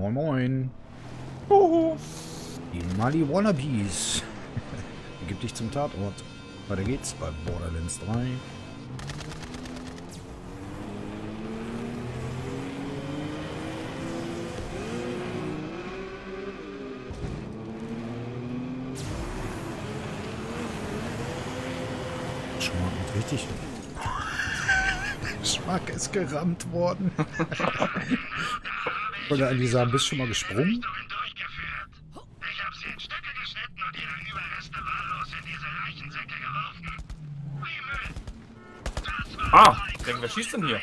Moin moin. Oho. Die Maliwannabees. Gib dich zum Tatort. Weiter geht's bei Borderlands 3. Schmack ist richtig. Schmack ist gerammt worden. Oder an dieser bist schon mal gesprungen? Ah, ich denke, wer schießt denn hier?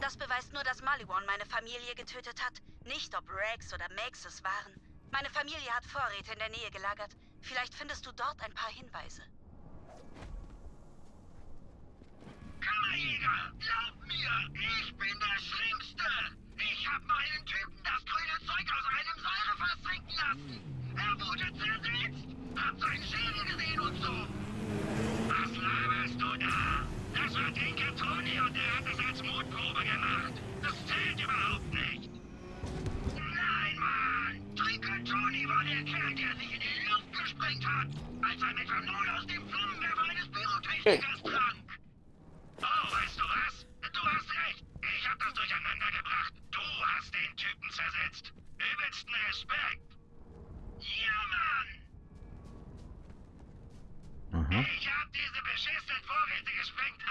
Das beweist nur, dass Maliwan meine Familie getötet hat, nicht ob Rex oder Max es waren. Meine Familie hat Vorräte in der Nähe gelagert. Vielleicht findest du dort ein paar Hinweise. Kammerjäger, glaub mir, ich bin der Schlimmste. Ich hab meinen Typen das grüne Zeug aus einem Säurefass trinken lassen. Er wurde zersetzt, hab seinen Schädel gesehen und so. Was laberst du da? Das war Tinkertoni und der hat das als Mutprobe gemacht. Das zählt überhaupt nicht. Nein, Mann! Tinkertoni war der Kerl, der sich in die Luft gesprengt hat, als er Methanol aus dem Flammenwerfer eines Pyrotechnikers trank. Oh, weißt du was? Du hast recht. Ich hab das durcheinander gebracht. Du hast den Typen zersetzt. Übelsten Respekt. Ja, Mann! Aha. Ich hab diese beschissenen Vorräte gesprengt.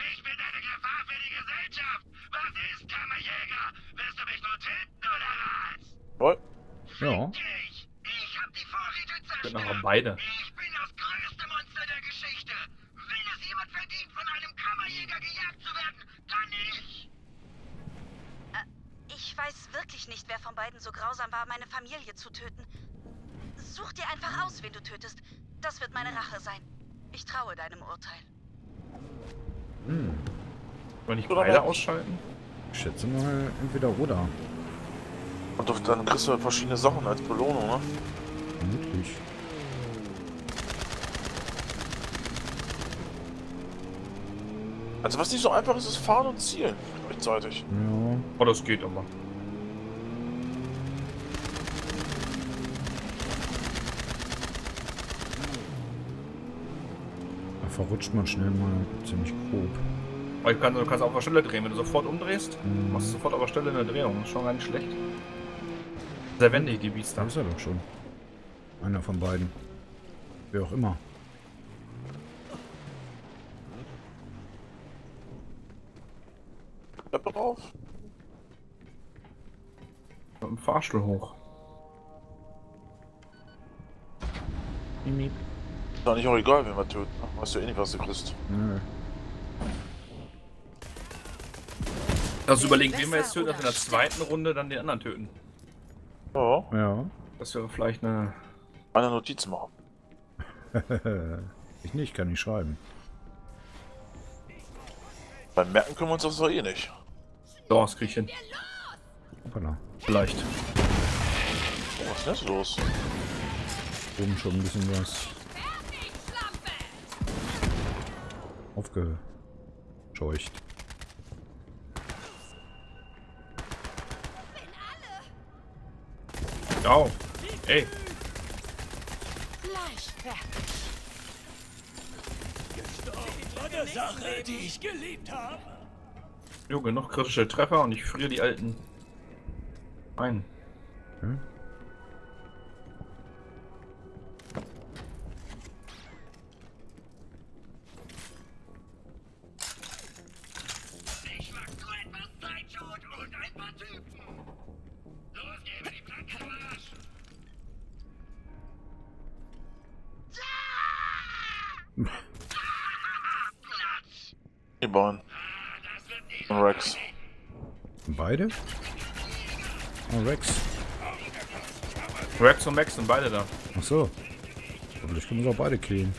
Ich bin eine Gefahr für die Gesellschaft. Was ist, Kammerjäger? Wirst du mich nur töten oder was? Woll? Ja. Ich hab die Vorräte zerstört. Ich bin auch beide. Ich bin das größte Monster der Geschichte. Wenn es jemand verdient, von einem Kammerjäger gejagt zu werden, dann ich! Ich weiß wirklich nicht, wer von beiden so grausam war, meine Familie zu töten. Such dir einfach aus, wen du tötest. Das wird meine Rache sein. Ich traue deinem Urteil. Hm. Wollen nicht beide ausschalten? Ich schätze mal, entweder oder. Und auf dann kriegst du halt verschiedene Sachen als Belohnung, ne? Vermutlich. Also was nicht so einfach ist, ist fahren und zielen. Rechtzeitig. Ja. Oh, das geht immer. Da verrutscht man schnell mal ziemlich grob. Aber du kannst auch auf der Stelle drehen. Wenn du sofort umdrehst, machst du sofort auf der Stelle eine Drehung. Das ist schon gar nicht schlecht. Sehr wendig, die Biester. Da ist er doch schon. Einer von beiden. Wer auch immer. Treppe rauf. Mit dem Fahrstuhl hoch. Ist doch nicht auch egal, wen wir töten. Weißt du eh nicht, was du kriegst. Nö. Also überlegen, wen wir jetzt töten, dass wir in der zweiten Runde dann den anderen töten. Ja. Ja. Dass wir vielleicht eine Notiz machen. Ich nicht, kann nicht schreiben. Beim Merken können wir uns das doch eh nicht. So, das krieg ich hin. Vielleicht. Oh, was ist denn los? Oben schon ein bisschen was. Aufgescheucht. Au! Oh. Ey! Eine Sache, die ich geliebt habe. Junge, noch kritische Treffer und ich friere die Alten ein. Hm? Ich mag nur etwas Zeitschot und ein paar Typen. Los geben die Planke am Arsch. Ja! Die Bahn. Und Rex. Beide? Oh, Rex. Rex und Max sind beide da. Ach so. Aber ich kann uns auch beide killen.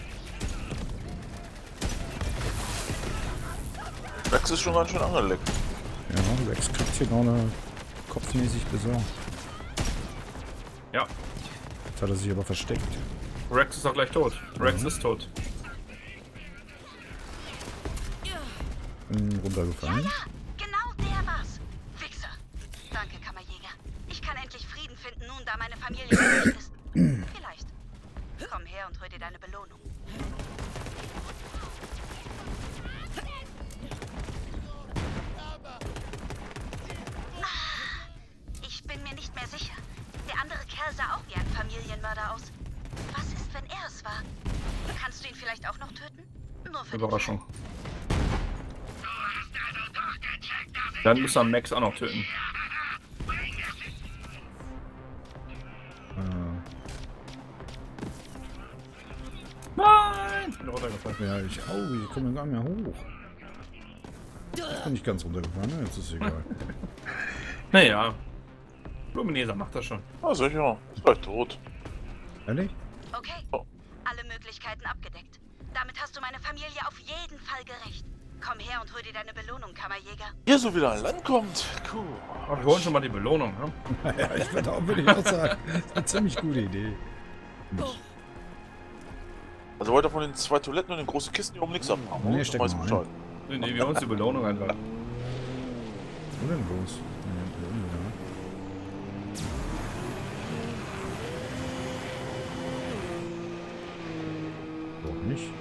Rex ist schon ganz schön angelegt. Ja, Rex kriegt hier noch eine kopfmäßig besorgt. Ja. Jetzt hat er sich aber versteckt. Rex ist auch gleich tot. Rex ist tot. Runtergefallen. Ja, genau der war's. Wichser. Danke, Kammerjäger. Ich kann endlich Frieden finden, nun da meine Familie verletzt ist. Vielleicht. Komm her und hol dir deine Belohnung. Ich bin mir nicht mehr sicher. Der andere Kerl sah auch wie ein Familienmörder aus. Was ist, wenn er es war? Kannst du ihn vielleicht auch noch töten? Nur für Überraschung. Dann muss er Max auch noch töten. Nein! Ich bin runtergefallen. Ja, ich auch. Ich komme gar nicht mehr hoch. Ich bin nicht ganz runtergefallen, jetzt ist es egal. Naja. Blumeneser macht das schon. Ah, sicher. Ist gleich tot. Ehrlich? Okay. Oh. Alle Möglichkeiten abgedeckt. Damit hast du meine Familie auf jeden Fall gerecht. Komm her und hol dir deine Belohnung, Kammerjäger. Hier so wieder an Land kommt. Cool. Oh, wir holen schon mal die Belohnung, ne? Ja, ich würde auch sagen, das ist eine ziemlich gute Idee. Also wollt ihr von den zwei Toiletten und den großen Kisten hier oben links abmachen? Nee, steck mal ein. Nee, nehmen wir uns die Belohnung einfach. Wo denn los? Ja. Doch nicht.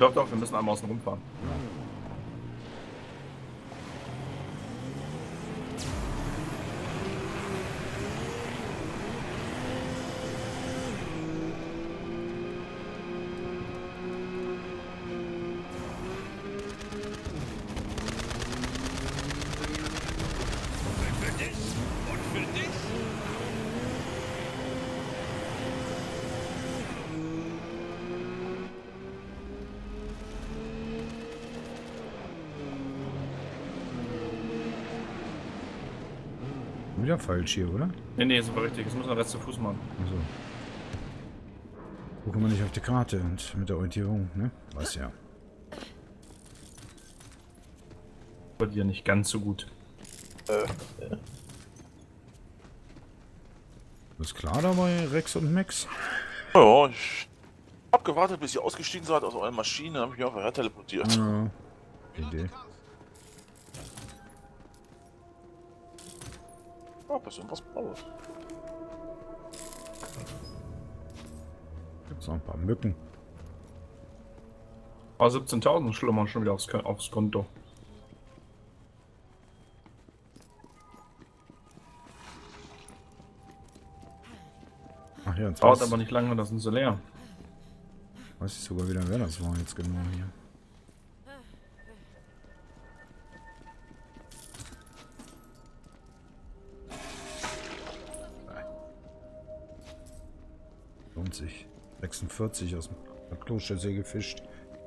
Doch, doch, wir müssen einmal außen rumfahren. Wieder falsch hier, oder? Nee, nee, ist aber richtig. Jetzt muss man Rest zu Fuß machen. Also. Gucken wir nicht auf die Karte und mit der Orientierung, ne? Weiß ja. Bei dir nicht ganz so gut. Ist klar dabei, Rex und Max? Ja, ich hab gewartet, bis ihr ausgestiegen seid aus eurer Maschine, hab ich mich einfach her teleportiert. Ja. Idee. Oh, das ist irgendwas Blaues. Gibt's noch ein paar Mücken. Oh, 17.000 schlummern schon wieder aufs Konto. Ach ja, dauert aber nicht lange, das sind so leer. Weiß ich sogar wieder, wer das war jetzt genau hier. Lohnt sich. 46 aus dem Klostersee gefischt.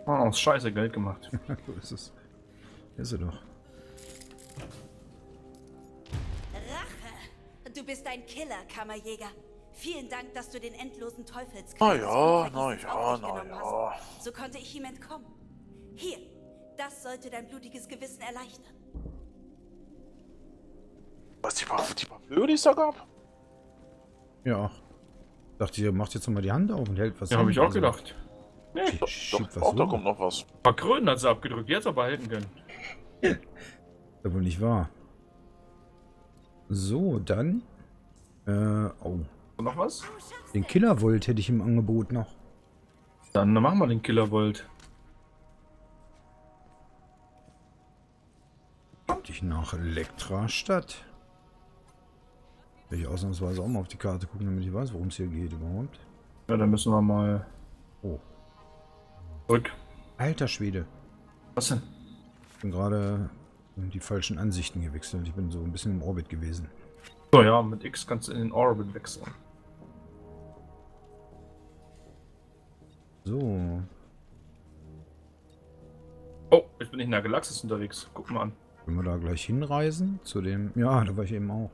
Oh, aus Scheiße Geld gemacht. So ist es. Ist er doch. Rache! Du bist ein Killer, Kammerjäger. Vielen Dank, dass du den endlosen Teufelskreis... Na ja. So konnte ich ihm entkommen. Hier, das sollte dein blutiges Gewissen erleichtern. Was, die Parfüm, die es da gab? Ja. Ich dachte, ihr macht jetzt nochmal die Hand auf und hält was. Ja, habe ich auch gedacht. Nee, doch, da kommt noch was. Ein paar Kröten hat sie abgedrückt, die hat sie aber halten können. Das ist wohl nicht wahr. So, dann. Oh. Noch was? Den Killervolt hätte ich im Angebot noch. Dann machen wir den Killervolt. Kommt ich nach Elektra Stadt. Will ich ausnahmsweise auch mal auf die Karte gucken, damit ich weiß, worum es hier geht überhaupt. Ja, dann müssen wir mal... Oh. Zurück. Alter Schwede. Was denn? Ich bin gerade in die falschen Ansichten gewechselt. Ich bin so ein bisschen im Orbit gewesen. So, ja, mit X kannst du in den Orbit wechseln. So. Oh, ich bin in der Galaxis unterwegs. Guck mal an. Können wir da gleich hinreisen? Zu dem... Ja, da war ich eben auch.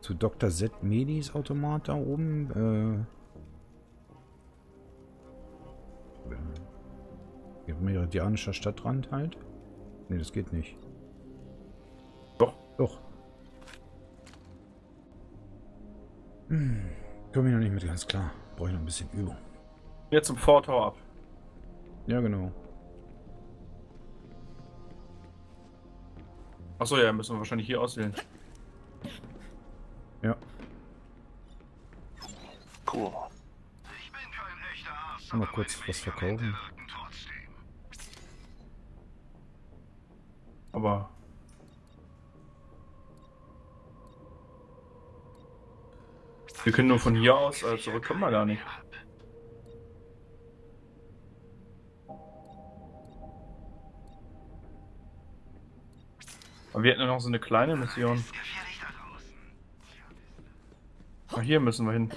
Zu Dr. Zed Medis Automat da oben. Meridianischer Stadtrand halt. Ne, das geht nicht. Doch. Komme ich noch nicht mit ganz klar. Brauche ich noch ein bisschen Übung. Jetzt zum Vortor ab. Ja, genau. Achso, ja, müssen wir wahrscheinlich hier auswählen. Ja. Cool. Ich bin kein echter Arzt, mal kurz was verkaufen. Aber... wir können nur von hier aus, zurück können wir gar nicht. Aber wir hätten ja noch so eine kleine Mission. Ach, hier müssen wir hin.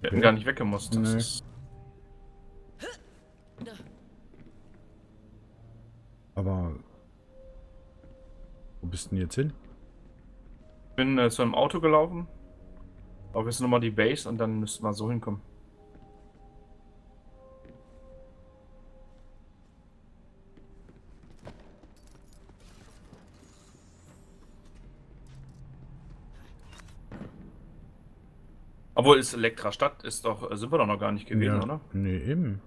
Wir hätten gar nicht weggemusst. Nee. Aber... wo bist du denn jetzt hin? Ich bin zu einem Auto gelaufen. Aber jetzt nochmal die Base und dann müssten wir so hinkommen. Obwohl, ist Elektra Stadt, ist doch, sind wir doch noch gar nicht gewesen, ja, oder? Nee, eben.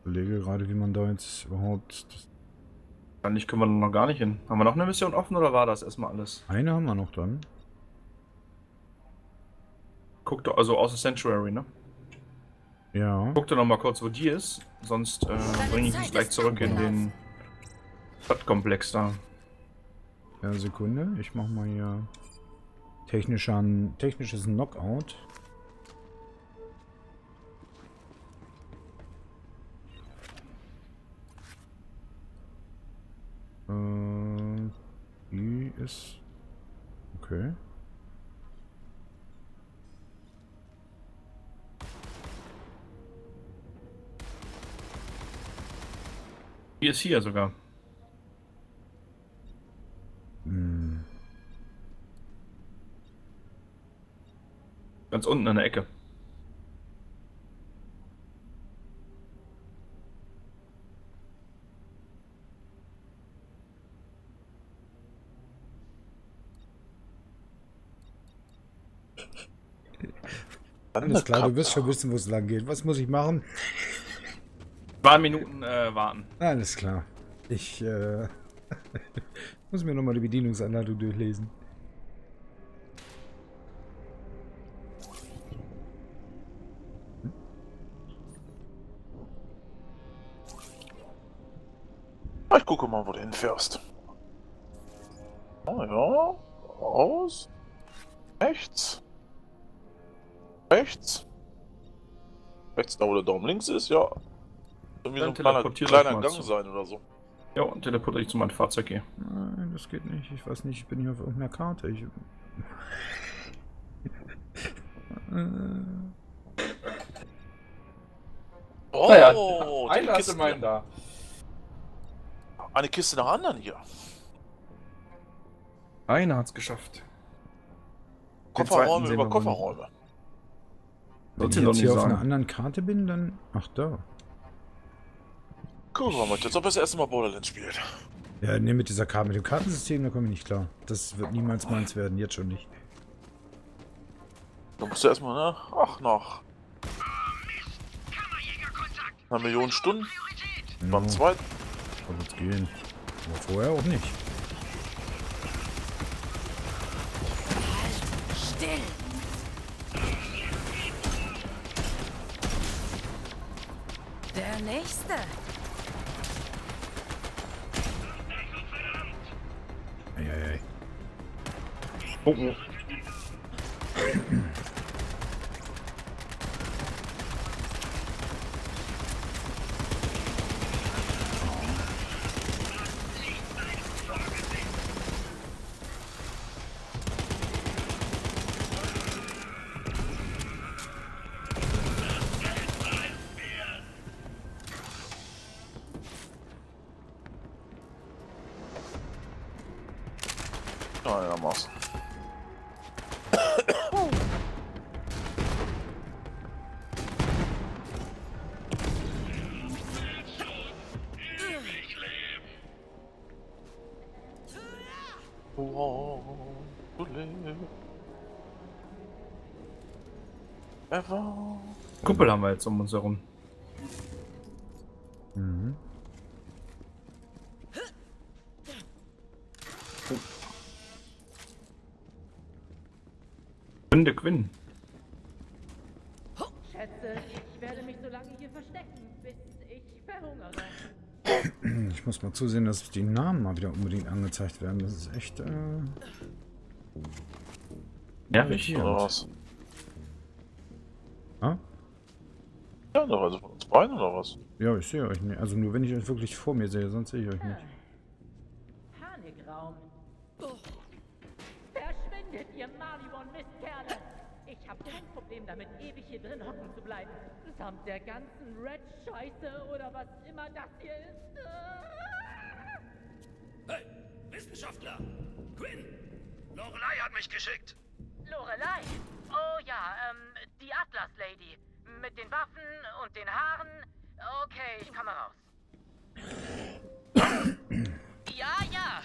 Ich überlege gerade, wie man da jetzt überhaupt... Eigentlich können wir noch gar nicht hin. Haben wir noch eine Mission offen oder war das erstmal alles? Eine haben wir noch dann. Guck doch, also außer Sanctuary, ne? Ja. Guck doch nochmal kurz, wo die ist. Sonst bringe ich dich gleich zurück in den Stadtkomplex da. Ja, Sekunde. Ich mach mal hier... technisches Knockout. Die ist... okay. Die ist hier sogar. Hm. Ganz unten an der Ecke. Alles klar, du wirst schon wissen, wo es lang geht. Was muss ich machen? 2 Minuten warten. Alles klar. Ich muss mir nochmal die Bedienungsanleitung durchlesen. Ich gucke mal, wo du hinfährst. Oh ja, raus. Rechts. Rechts. Rechts da, wo der Daumen links ist, ja. Irgendwie so ein kleiner Gang sein oder so. Ja, und teleportiere ich zu meinem Fahrzeug hier. Nein, das geht nicht. Ich weiß nicht, ich bin hier auf irgendeiner Karte. Ich... oh, naja, eine Kiste meinen da. Eine Kiste nach anderen hier. Einer hat's geschafft. Kofferräume über Kofferräume. Wenn ich jetzt hier auf einer anderen Karte bin, dann... ach, da. Gucken wir mal, jetzt ob es das erste Mal Borderlands spielt. Ja, ne, mit dem Kartensystem, da komme ich nicht klar. Das wird niemals meins werden, jetzt schon nicht. Da musst du erstmal, ne? Ach, nach... 1 Million Stunden. Ja. Beim zweiten. Kann jetzt gehen. Aber vorher auch nicht. Still! Der nächste. Ei, ei, ei. Oh, oh. einigermaßen. Kuppel haben wir jetzt um uns herum. Mhm. Gründe Quinn. Schätze, ich werde mich so lange hier verstecken, bis ich verhungere. Ich muss mal zusehen, dass die Namen mal wieder unbedingt angezeigt werden. Das ist echt nervig raus. Ja, also von uns beiden oder was? Ja, ich sehe euch nicht. Also nur wenn ich euch wirklich vor mir sehe, sonst sehe ich euch nicht. Panikraum. Verschwindet, ihr Maliwan-Mistkerle! Ich habe kein Problem damit, ewig hier drin hocken zu bleiben. Samt der ganzen Red-Scheiße oder was immer das hier ist. Hey, Wissenschaftler! Quinn! Lorelei hat mich geschickt! Lorelei? Oh ja, die Atlas-Lady. Mit den Waffen und den Haaren. Okay, ich komme raus. Ja, ja.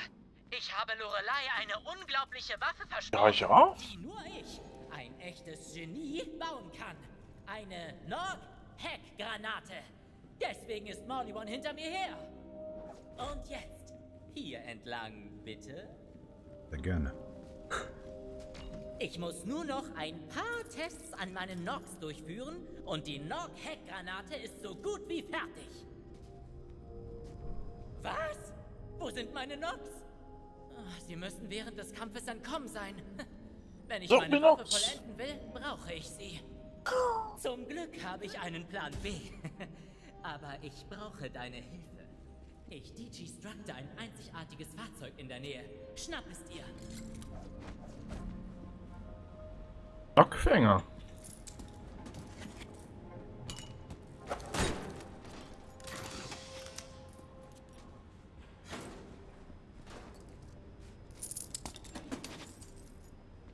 Ich habe Lorelei eine unglaubliche Waffe versprochen. Ja. Die nur ich, ein echtes Genie, bauen kann. Eine Nog-Heck-Granate. Deswegen ist Maliwan hinter mir her. Und jetzt, hier entlang, bitte. Sehr gerne. Ich muss nur noch ein paar Tests an meinen Nox durchführen und die Nog-Heck-Granate ist so gut wie fertig. Was? Wo sind meine Nox? Sie müssen während des Kampfes entkommen sein. Wenn ich meine Waffe vollenden will, brauche ich sie. Zum Glück habe ich einen Plan B. Aber ich brauche deine Hilfe. Ich deconstructe ein einzigartiges Fahrzeug in der Nähe. Schnapp es dir. Lockfänger.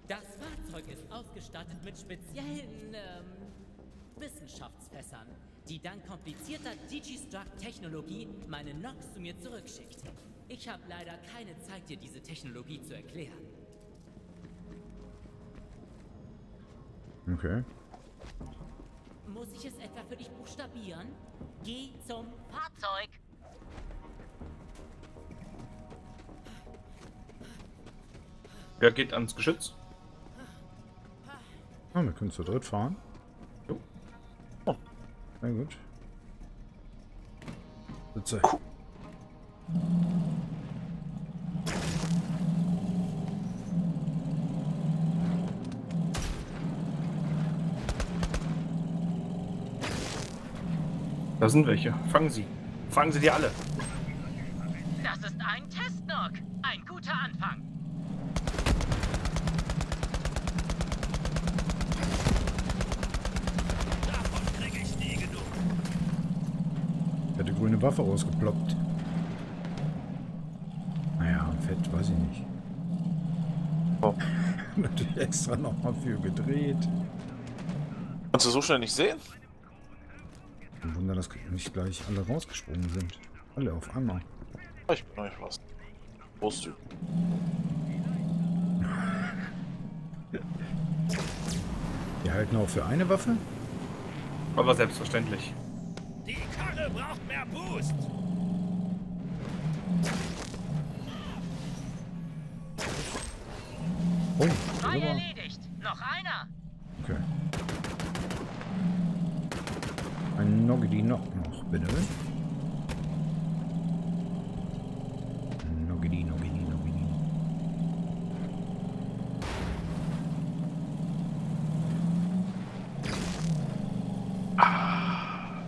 Das Fahrzeug ist ausgestattet mit speziellen Wissenschaftsfässern, die dank komplizierter Digistruct-Technologie meine Nox zu mir zurückschickt. Ich habe leider keine Zeit, dir diese Technologie zu erklären. Okay. Muss ich es etwa für dich buchstabieren? Geh zum Fahrzeug. Wer geht ans Geschütz? Ah, wir können zu dritt fahren. Jo. Oh. Na gut. Sitze. Da sind welche. Fangen Sie. Fangen Sie die alle. Das ist ein Testnock. Ein guter Anfang. Davon kriege ich nie genug. Ich hätte grüne Waffe rausgeploppt. Naja, fett weiß ich nicht. Oh. Natürlich extra nochmal für gedreht. Kannst du so schnell nicht sehen? Ein Wunder, dass nicht gleich alle rausgesprungen sind. Alle auf einmal. Ich bin euch fast. Prost. Die halten auch für eine Waffe? Aber selbstverständlich. Die Karre braucht mehr Boost! Oh, drei erledigt. Noch einer! Okay. Ein Nogidi-Nog bitte. Nogidi. Ah.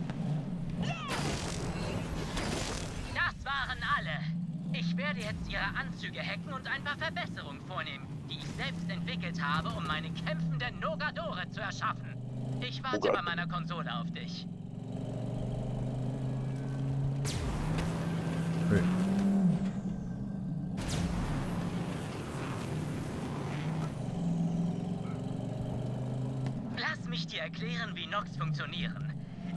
Das waren alle. Ich werde jetzt ihre Anzüge hacken und ein paar Verbesserungen vornehmen, die ich selbst entwickelt habe, um meine kämpfenden Nogadore zu erschaffen. Ich warte bei meiner Konsole auf dich. ich dir erklären, wie Nox funktionieren.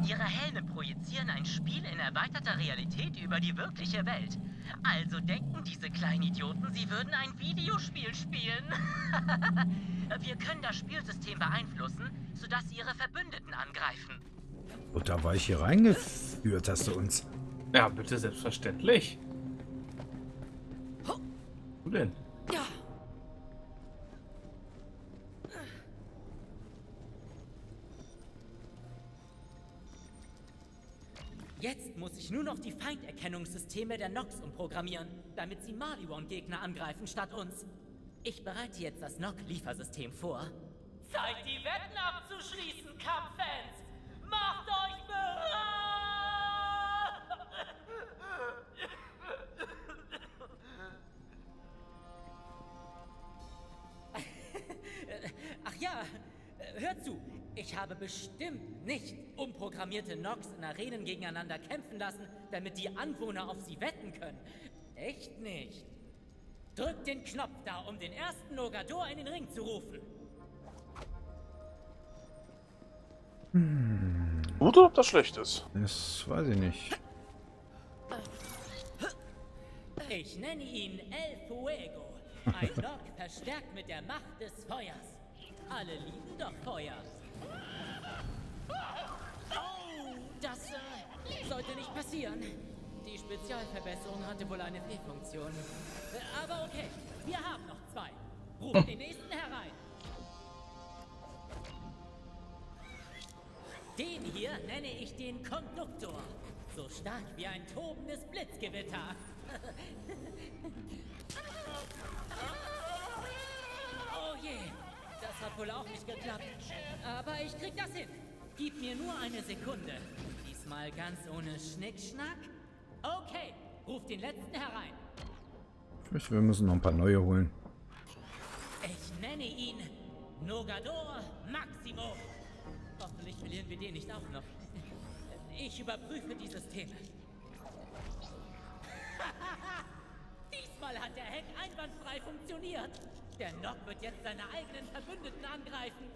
Ihre Helme projizieren ein Spiel in erweiterter Realität über die wirkliche Welt. Also denken diese kleinen Idioten, sie würden ein Videospiel spielen. Wir können das Spielsystem beeinflussen, sodass sie ihre Verbündeten angreifen. Und da war ich hier reingeführt, hast du uns. Ja, bitte, selbstverständlich. Wo denn? Ja. Jetzt muss ich nur noch die Feinderkennungssysteme der Nox umprogrammieren, damit sie Maliwan-Gegner angreifen statt uns. Ich bereite jetzt das Nox-Liefersystem vor. Zeit, die Wetten abzuschließen, Kampffans! Macht euch bereit! Ach ja, hört zu! Ich habe bestimmt nicht umprogrammierte Nox in Arenen gegeneinander kämpfen lassen, damit die Anwohner auf sie wetten können. Echt nicht. Drückt den Knopf da, um den ersten Nogador in den Ring zu rufen. Hm. Gut oder ob das schlecht ist? Das weiß ich nicht. Ich nenne ihn El Fuego. Ein Nox verstärkt mit der Macht des Feuers. Alle lieben doch Feuer. Oh, das sollte nicht passieren. Die Spezialverbesserung hatte wohl eine Fehlfunktion. Aber okay, wir haben noch zwei. Ruf den nächsten herein. Den hier nenne ich den Konduktor. So stark wie ein tobendes Blitzgewitter. Oh je. Das hat wohl auch nicht geklappt. Aber ich krieg das hin. Gib mir nur eine Sekunde. Diesmal ganz ohne Schnickschnack. Okay, ruf den letzten herein. Wir müssen noch ein paar neue holen. Ich nenne ihn Nogador Maximo. Hoffentlich verlieren wir den nicht auch noch. Ich überprüfe die Systeme. Diesmal hat der Hack einwandfrei funktioniert. Der Nox wird jetzt seine eigenen Verbündeten angreifen.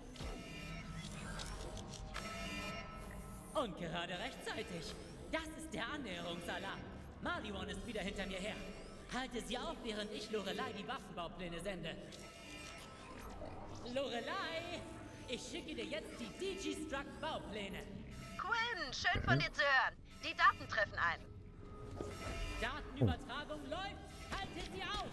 Und gerade rechtzeitig. Das ist der Annäherungsalarm. Maliwan ist wieder hinter mir her. Halte sie auf, während ich Lorelei die Waffenbaupläne sende. Lorelei, ich schicke dir jetzt die Digistruct-Baupläne. Quinn, schön von dir zu hören. Die Daten treffen ein. Datenübertragung läuft. Halte sie auf.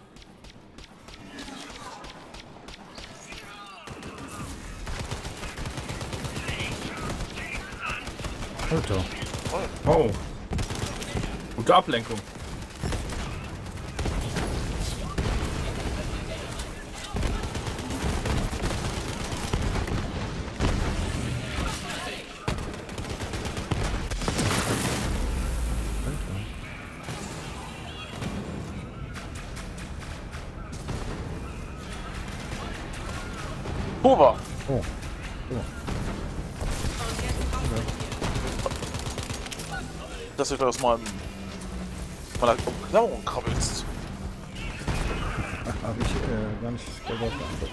Alter. Oh. Gute Ablenkung. Pulver. Oh. Dass du da aus meiner Umklammerung krabbelst. Hab ich gar nicht darauf geachtet.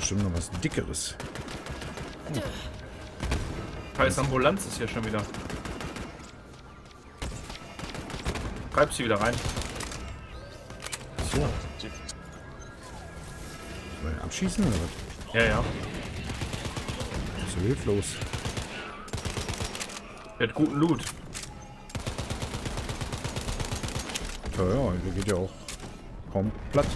Bestimmt noch was Dickeres. Oh. Scheiß Ambulanz ist hier schon wieder. Treib sie wieder rein. So. Soll ich abschießen oder was? Ja, ja. So hilflos. Der hat guten Loot. Ja, ja, der geht ja auch kaum platt.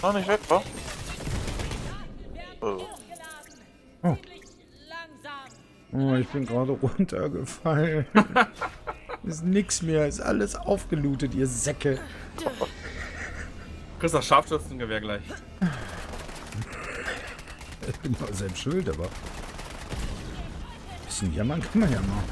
Noch nicht weg, wa? Oh. Oh. Oh, ich bin gerade runtergefallen. Ist nix mehr, ist alles aufgelootet, ihr Säcke. Kriegst das Scharfschützengewehr gleich. Ich bin mal selbst schuld, aber ein bisschen jammern kann man ja mal.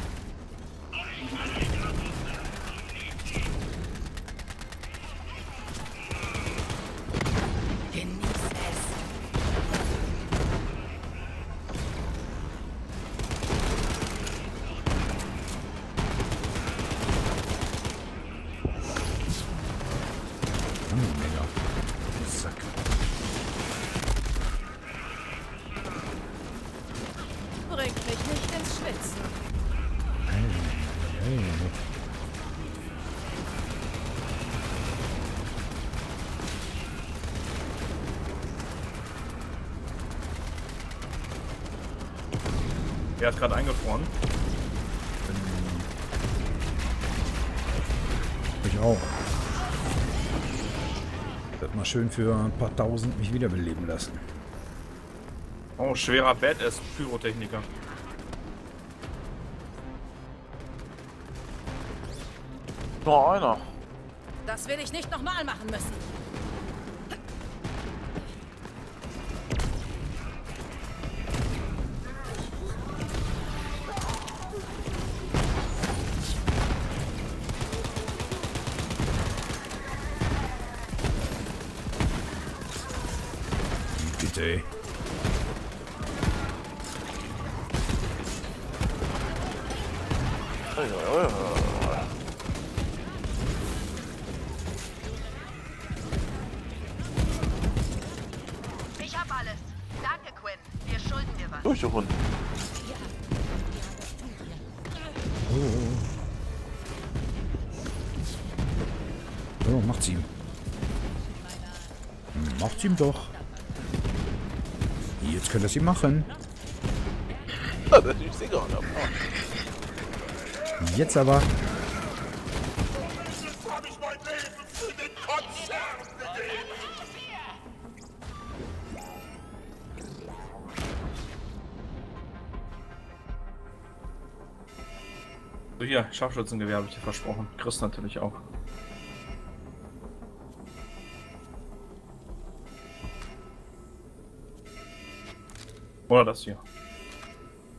Er hat gerade eingefroren. Ich auch. Ich werde mal schön für ein paar tausend mich wiederbeleben lassen. Oh, schwerer Badass-Pyrotechniker. Boah, einer. Das will ich nicht nochmal machen müssen. Doch. Jetzt könnt ihr sie machen. Jetzt aber. So, hier, Scharfschützengewehr habe ich dir versprochen. Chris natürlich auch. Oder das hier.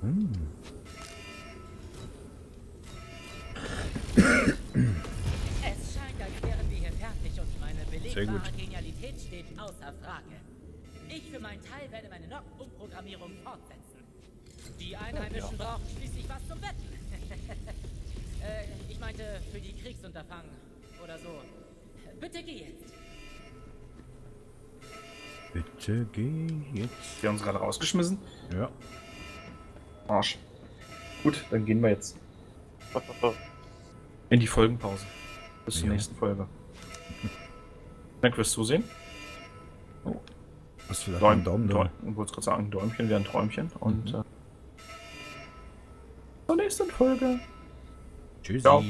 Hm. Es scheint, als wären wir hier fertig und meine belegbare Genialität steht außer Frage. Ich für meinen Teil werde meine Nox-Umprogrammierung fortsetzen. Die Einheimischen brauchen schließlich was zum Betten. Ich meinte, für die Kriegsunterfangen oder so. Bitte geh jetzt. Bitte geh jetzt. Die haben uns gerade rausgeschmissen. Ja. Arsch. Gut, dann gehen wir jetzt. In die Folgenpause. Bis zur nächsten Folge. Danke fürs Zusehen. Oh. Hast du vielleicht einen Daumen da? Ich wollte gerade sagen, Däumchen wäre ein Träumchen. Und zur nächsten Folge. Tschüssi. Ciao.